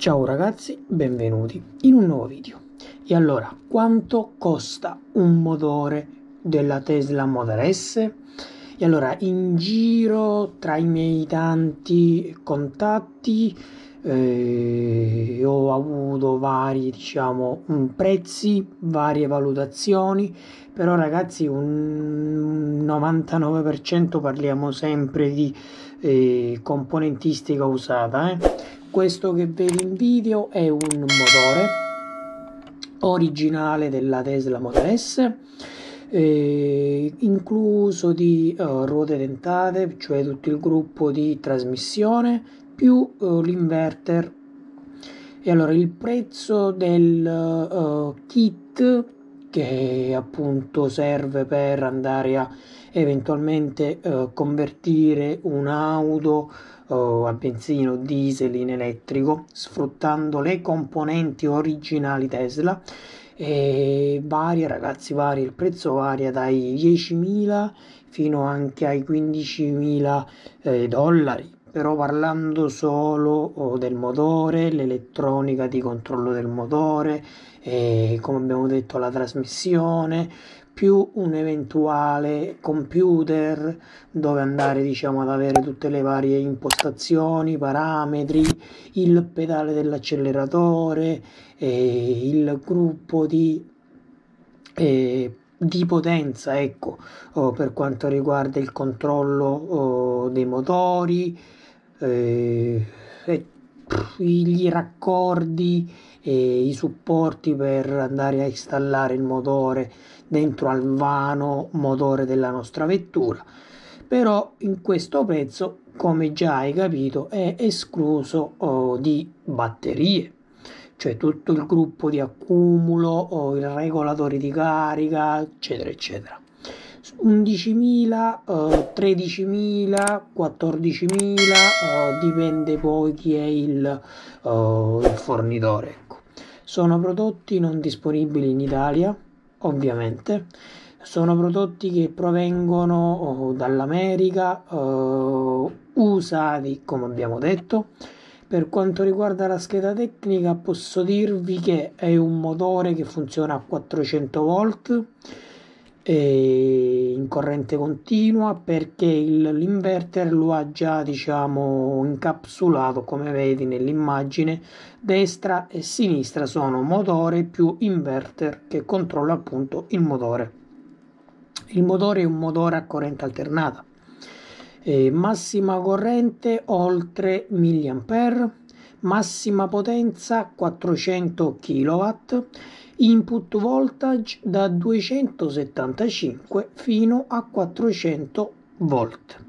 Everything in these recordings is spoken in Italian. Ciao ragazzi, benvenuti in un nuovo video. E allora, quanto costa un motore della Tesla Model S? E allora, in giro tra i miei tanti contatti ho avuto vari, diciamo, prezzi, varie valutazioni, però ragazzi un 99% parliamo sempre di componentistica usata. Questo che vedi in video è un motore originale della Tesla Model S, incluso di ruote dentate, cioè tutto il gruppo di trasmissione, più l'inverter. E allora il prezzo del kit, che appunto serve per andare a eventualmente convertire un'auto a benzina o diesel in elettrico, sfruttando le componenti originali Tesla, e varia ragazzi, varia, il prezzo varia dai 10.000 fino anche ai 15.000 dollari, però parlando solo del motore, l'elettronica di controllo del motore, come abbiamo detto la trasmissione, più un eventuale computer dove andare, diciamo, ad avere tutte le varie impostazioni, parametri, il pedale dell'acceleratore, il gruppo di potenza, ecco, per quanto riguarda il controllo dei motori, gli raccordi, i supporti per andare a installare il motore dentro al vano motore della nostra vettura. Però in questo prezzo, come già hai capito, è escluso di batterie, cioè tutto il gruppo di accumulo, i regolatori di carica, eccetera eccetera. 11.000, 13.000, 14.000, dipende poi chi è il fornitore, ecco. Sono prodotti non disponibili in Italia, ovviamente. Sono prodotti che provengono dall'America, usati come abbiamo detto. Per quanto riguarda la scheda tecnica, posso dirvi che è un motore che funziona a 400 volt in corrente continua, perché l'inverter lo ha già, diciamo, incapsulato, come vedi nell'immagine. Destra e sinistra sono motore più inverter che controlla appunto il motore. Il motore è un motore a corrente alternata, massima corrente oltre 1000 ampere, massima potenza 400 kW, input voltage da 275 fino a 400 volt.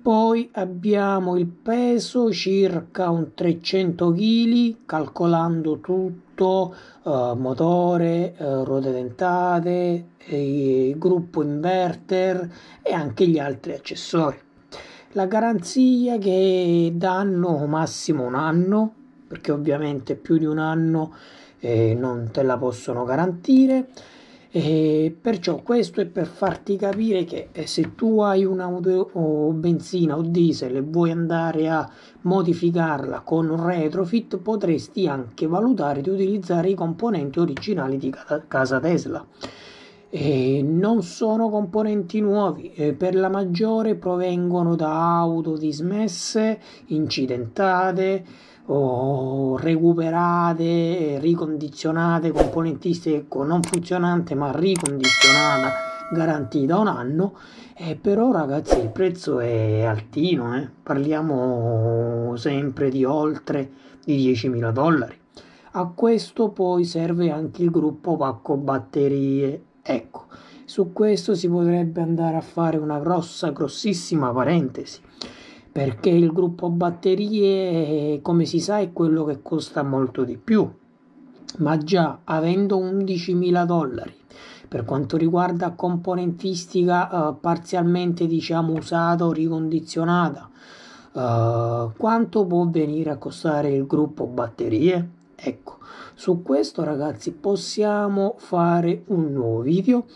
Poi abbiamo il peso, circa un 300 kg, calcolando tutto, motore, ruote dentate, gruppo inverter e anche gli altri accessori. La garanzia che danno massimo un anno, perché ovviamente più di un anno non te la possono garantire, e perciò questo è per farti capire che se tu hai un'auto o benzina o diesel e vuoi andare a modificarla con un retrofit, potresti anche valutare di utilizzare i componenti originali di casa Tesla. Non sono componenti nuovi, per la maggiore provengono da auto dismesse, incidentate o recuperate, ricondizionate, componentistiche, ecco, non funzionante ma ricondizionata, garantita un anno. Però ragazzi il prezzo è altino, parliamo sempre di oltre di 10.000 dollari. A questo poi serve anche il gruppo pacco batterie. Ecco, su questo si potrebbe andare a fare una grossissima parentesi, perché il gruppo batterie, come si sa, è quello che costa molto di più, ma già avendo 11.000 dollari per quanto riguarda componentistica parzialmente, diciamo, usata o ricondizionata, quanto può venire a costare il gruppo batterie? Ecco, su questo ragazzi possiamo fare un nuovo video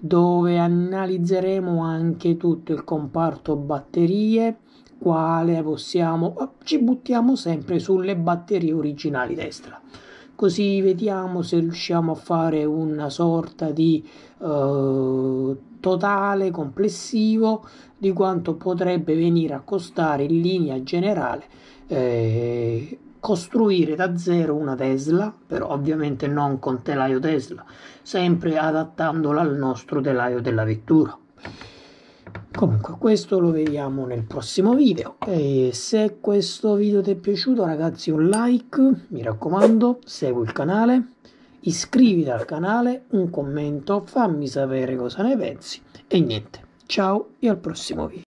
dove analizzeremo anche tutto il comparto batterie, quale ci buttiamo sempre sulle batterie originali Tesla, così vediamo se riusciamo a fare una sorta di totale complessivo di quanto potrebbe venire a costare in linea generale costruire da zero una Tesla, però ovviamente non con telaio Tesla, sempre adattandola al nostro telaio della vettura. Comunque questo lo vediamo nel prossimo video, e se questo video ti è piaciuto ragazzi un like, mi raccomando, segui il canale, iscriviti al canale, un commento, fammi sapere cosa ne pensi e niente, ciao e al prossimo video.